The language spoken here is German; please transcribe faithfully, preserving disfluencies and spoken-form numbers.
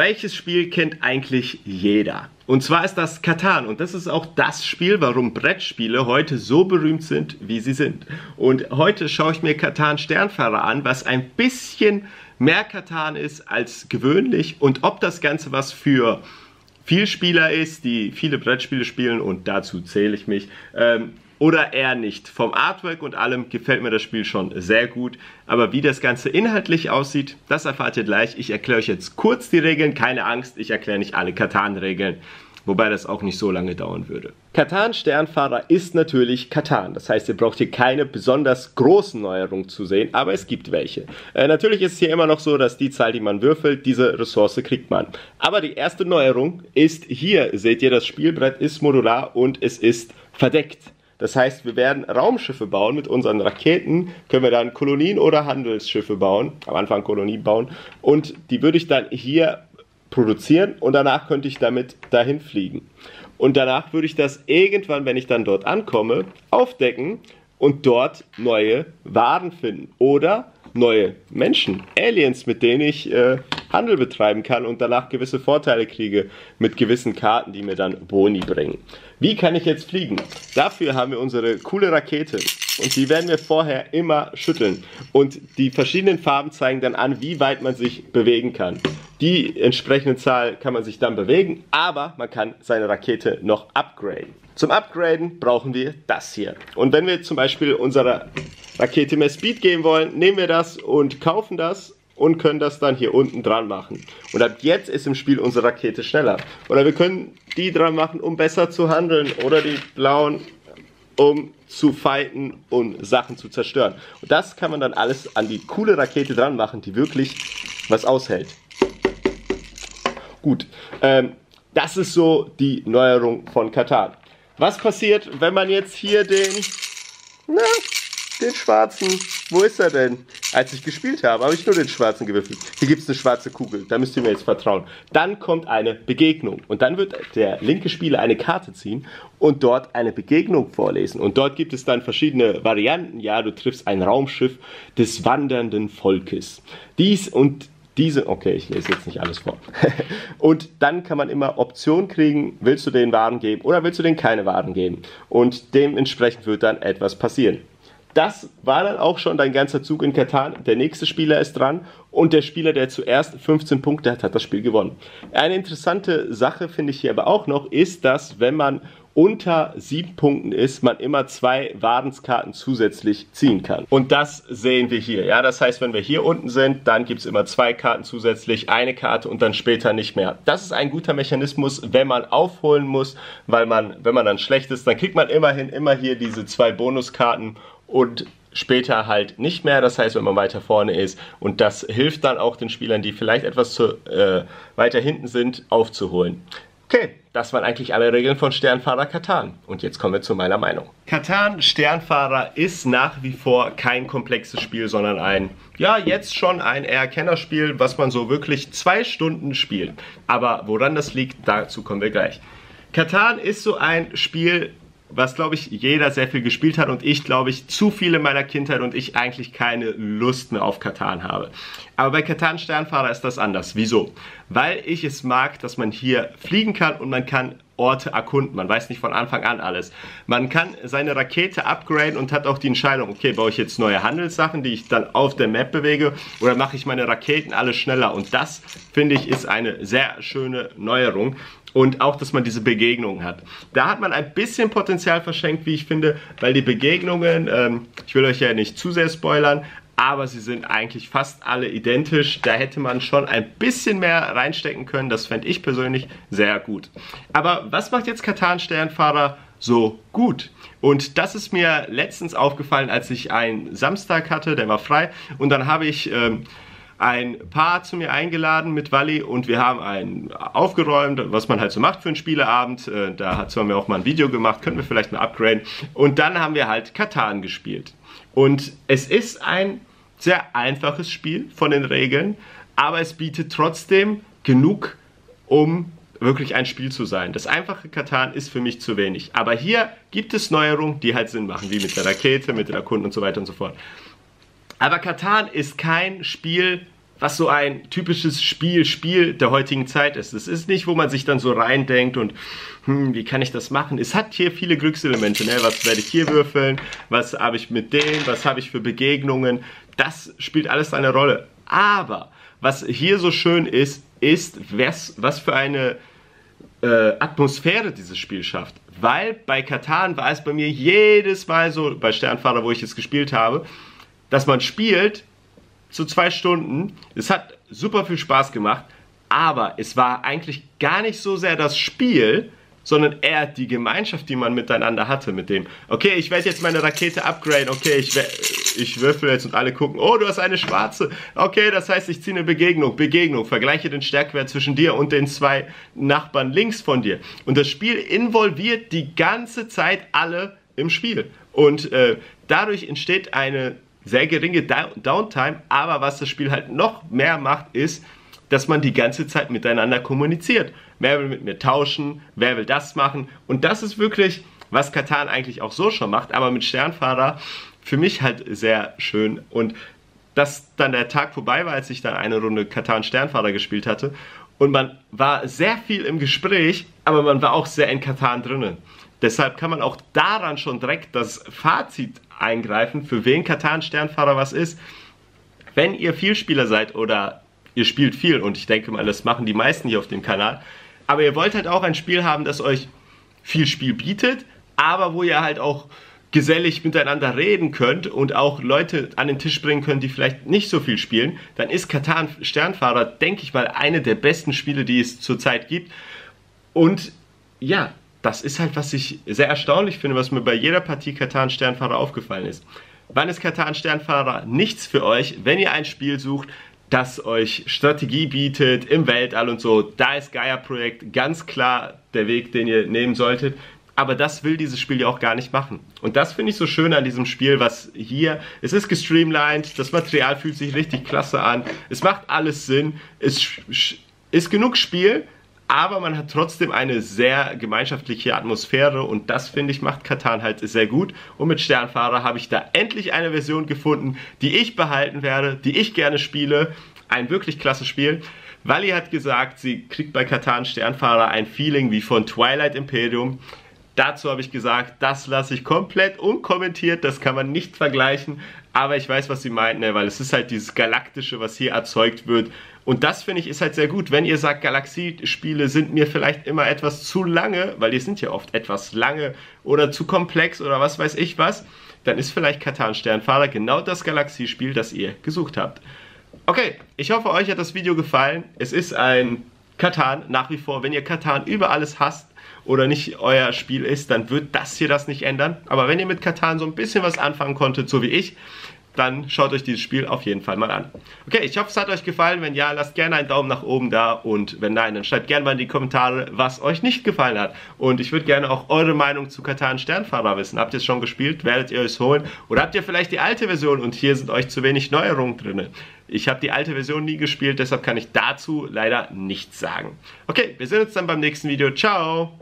welches Spiel kennt eigentlich jeder? Und zwar ist das Catan, und das ist auch das Spiel, warum Brettspiele heute so berühmt sind, wie sie sind. Und heute schaue ich mir Catan Sternfahrer an, was ein bisschen mehr Catan ist als gewöhnlich, und ob das Ganze was für Vielspieler ist, die viele Brettspiele spielen, und dazu zähle ich mich, ähm, oder eher nicht. Vom Artwork und allem gefällt mir das Spiel schon sehr gut, aber wie das Ganze inhaltlich aussieht, das erfahrt ihr gleich. Ich erkläre euch jetzt kurz die Regeln, keine Angst, ich erkläre nicht alle Catan-Regeln, wobei das auch nicht so lange dauern würde. Catan Sternfahrer ist natürlich Catan, das heißt, ihr braucht hier keine besonders großen Neuerungen zu sehen, aber es gibt welche. Äh, natürlich ist es hier immer noch so, dass die Zahl, die man würfelt, diese Ressource kriegt man. Aber die erste Neuerung ist hier, seht ihr, das Spielbrett ist modular und es ist verdeckt. Das heißt, wir werden Raumschiffe bauen mit unseren Raketen, können wir dann Kolonien oder Handelsschiffe bauen, am Anfang Kolonien bauen, und die würde ich dann hier produzieren und danach könnte ich damit dahin fliegen. Und danach würde ich das irgendwann, wenn ich dann dort ankomme, aufdecken und dort neue Waren finden oder neue Menschen, Aliens, mit denen ich äh, Handel betreiben kann und danach gewisse Vorteile kriege mit gewissen Karten, die mir dann Boni bringen. Wie kann ich jetzt fliegen? Dafür haben wir unsere coole Rakete und die werden wir vorher immer schütteln und die verschiedenen Farben zeigen dann an, wie weit man sich bewegen kann. Die entsprechende Zahl kann man sich dann bewegen, aber man kann seine Rakete noch upgraden. Zum Upgraden brauchen wir das hier. Und wenn wir zum Beispiel unserer Rakete mehr Speed geben wollen, nehmen wir das und kaufen das und können das dann hier unten dran machen. Und ab jetzt ist im Spiel unsere Rakete schneller. Oder wir können die dran machen, um besser zu handeln, oder die blauen, um zu fighten und um Sachen zu zerstören. Und das kann man dann alles an die coole Rakete dran machen, die wirklich was aushält. Gut, ähm, das ist so die Neuerung von Catan. Was passiert, wenn man jetzt hier den, na, den schwarzen, wo ist er denn? Als ich gespielt habe, habe ich nur den schwarzen gewürfelt. Hier gibt es eine schwarze Kugel, da müsst ihr mir jetzt vertrauen. Dann kommt eine Begegnung und dann wird der linke Spieler eine Karte ziehen und dort eine Begegnung vorlesen. Und dort gibt es dann verschiedene Varianten. Ja, du triffst ein Raumschiff des wandernden Volkes. Dies und diese, okay, ich lese jetzt nicht alles vor. Und dann kann man immer Optionen kriegen, willst du denen Waren geben oder willst du denen keine Waren geben? Und dementsprechend wird dann etwas passieren. Das war dann auch schon dein ganzer Zug in Catan. Der nächste Spieler ist dran und der Spieler, der zuerst fünfzehn Punkte hat, hat das Spiel gewonnen. Eine interessante Sache finde ich hier aber auch noch, ist, dass wenn man unter sieben Punkten ist, man immer zwei Warenskarten zusätzlich ziehen kann. Und das sehen wir hier. Ja, das heißt, wenn wir hier unten sind, dann gibt es immer zwei Karten zusätzlich, eine Karte und dann später nicht mehr. Das ist ein guter Mechanismus, wenn man aufholen muss, weil man, wenn man dann schlecht ist, dann kriegt man immerhin immer hier diese zwei Bonuskarten und später halt nicht mehr, das heißt, wenn man weiter vorne ist, und das hilft dann auch den Spielern, die vielleicht etwas zu, äh, weiter hinten sind, aufzuholen. Okay, das waren eigentlich alle Regeln von Sternfahrer Catan. Und jetzt kommen wir zu meiner Meinung. Catan Sternfahrer ist nach wie vor kein komplexes Spiel, sondern ein, ja, jetzt schon ein eher Kennerspiel, was man so wirklich zwei Stunden spielt. Aber woran das liegt, dazu kommen wir gleich. Catan ist so ein Spiel, was, glaube ich, jeder sehr viel gespielt hat und ich, glaube ich, zu viel in meiner Kindheit und ich eigentlich keine Lust mehr auf Catan habe. Aber bei Catan Sternfahrer ist das anders. Wieso? Weil ich es mag, dass man hier fliegen kann und man kann Orte erkunden. Man weiß nicht von Anfang an alles. Man kann seine Rakete upgraden und hat auch die Entscheidung, okay, baue ich jetzt neue Handelssachen, die ich dann auf der Map bewege, oder mache ich meine Raketen alle schneller? Und das, finde ich, ist eine sehr schöne Neuerung. Und auch, dass man diese Begegnungen hat. Da hat man ein bisschen Potenzial verschenkt, wie ich finde, weil die Begegnungen, ähm, ich will euch ja nicht zu sehr spoilern, aber sie sind eigentlich fast alle identisch. Da hätte man schon ein bisschen mehr reinstecken können. Das fände ich persönlich sehr gut. Aber was macht jetzt Catan Sternfahrer so gut? Und das ist mir letztens aufgefallen, als ich einen Samstag hatte, der war frei. Und dann habe ich Ähm, ein Paar zu mir eingeladen mit Walli und wir haben einen aufgeräumt, was man halt so macht für einen Spieleabend. Da hat zwar mir auch mal ein Video gemacht, können wir vielleicht mal upgraden. Und dann haben wir halt Catan gespielt. Und es ist ein sehr einfaches Spiel von den Regeln, aber es bietet trotzdem genug, um wirklich ein Spiel zu sein. Das einfache Catan ist für mich zu wenig. Aber hier gibt es Neuerungen, die halt Sinn machen, wie mit der Rakete, mit den Erkunden und so weiter und so fort. Aber Catan ist kein Spiel was so ein typisches Spiel, Spiel der heutigen Zeit ist. Es ist nicht, wo man sich dann so reindenkt und, hm, wie kann ich das machen? Es hat hier viele Glückselemente, ne? Was werde ich hier würfeln? Was habe ich mit denen? Was habe ich für Begegnungen? Das spielt alles eine Rolle. Aber was hier so schön ist, ist, was, was für eine äh, Atmosphäre dieses Spiel schafft. Weil bei Catan war es bei mir jedes Mal so, bei Sternfahrer, wo ich es gespielt habe, dass man spielt zu zwei Stunden. Es hat super viel Spaß gemacht, aber es war eigentlich gar nicht so sehr das Spiel, sondern eher die Gemeinschaft, die man miteinander hatte mit dem. Okay, ich werde jetzt meine Rakete upgraden. Okay, ich, ich würfel jetzt und alle gucken. Oh, du hast eine schwarze. Okay, das heißt, ich ziehe eine Begegnung. Begegnung. Vergleiche den Stärkwert zwischen dir und den zwei Nachbarn links von dir. Und das Spiel involviert die ganze Zeit alle im Spiel. Und äh, dadurch entsteht eine sehr geringe Downtime. Aber was das Spiel halt noch mehr macht, ist, dass man die ganze Zeit miteinander kommuniziert. Wer will mit mir tauschen? Wer will das machen? Und das ist wirklich, was Catan eigentlich auch so schon macht, aber mit Sternfahrer für mich halt sehr schön. Und dass dann der Tag vorbei war, als ich dann eine Runde Catan Sternfahrer gespielt hatte. Und man war sehr viel im Gespräch, aber man war auch sehr in Catan drinnen. Deshalb kann man auch daran schon direkt das Fazit eingreifen, für wen Catan Sternfahrer was ist. Wenn ihr Vielspieler seid oder ihr spielt viel, und ich denke mal, das machen die meisten hier auf dem Kanal, aber ihr wollt halt auch ein Spiel haben, das euch viel Spiel bietet, aber wo ihr halt auch gesellig miteinander reden könnt und auch Leute an den Tisch bringen könnt, die vielleicht nicht so viel spielen, dann ist Catan Sternfahrer, denke ich mal, eine der besten Spiele, die es zurzeit gibt. Und ja, das ist halt, was ich sehr erstaunlich finde, was mir bei jeder Partie Catan Sternfahrer aufgefallen ist. Wann ist Catan Sternfahrer nichts für euch, wenn ihr ein Spiel sucht, das euch Strategie bietet im Weltall und so? Da ist Gaia Project ganz klar der Weg, den ihr nehmen solltet. Aber das will dieses Spiel ja auch gar nicht machen. Und das finde ich so schön an diesem Spiel, was hier, es ist gestreamlined, das Material fühlt sich richtig klasse an, es macht alles Sinn, es ist genug Spiel, aber man hat trotzdem eine sehr gemeinschaftliche Atmosphäre, und das, finde ich, macht Catan halt sehr gut. Und mit Sternfahrer habe ich da endlich eine Version gefunden, die ich behalten werde, die ich gerne spiele. Ein wirklich klasse Spiel. Walli hat gesagt, sie kriegt bei Catan Sternfahrer ein Feeling wie von Twilight Imperium. Dazu habe ich gesagt, das lasse ich komplett unkommentiert, das kann man nicht vergleichen. Aber ich weiß, was sie meinten, weil es ist halt dieses Galaktische, was hier erzeugt wird. Und das, finde ich, ist halt sehr gut. Wenn ihr sagt, Galaxiespiele sind mir vielleicht immer etwas zu lange, weil die sind ja oft etwas lange oder zu komplex oder was weiß ich was, dann ist vielleicht Catan Sternfahrer genau das Galaxiespiel, das ihr gesucht habt. Okay, ich hoffe, euch hat das Video gefallen. Es ist ein Catan nach wie vor. Wenn ihr Catan über alles hasst oder nicht euer Spiel ist, dann wird das hier das nicht ändern. Aber wenn ihr mit Catan so ein bisschen was anfangen konntet, so wie ich, dann schaut euch dieses Spiel auf jeden Fall mal an. Okay, ich hoffe, es hat euch gefallen. Wenn ja, lasst gerne einen Daumen nach oben da. Und wenn nein, dann schreibt gerne mal in die Kommentare, was euch nicht gefallen hat. Und ich würde gerne auch eure Meinung zu Catan Sternfahrer wissen. Habt ihr es schon gespielt? Werdet ihr es holen? Oder habt ihr vielleicht die alte Version und hier sind euch zu wenig Neuerungen drin? Ich habe die alte Version nie gespielt, deshalb kann ich dazu leider nichts sagen. Okay, wir sehen uns dann beim nächsten Video. Ciao!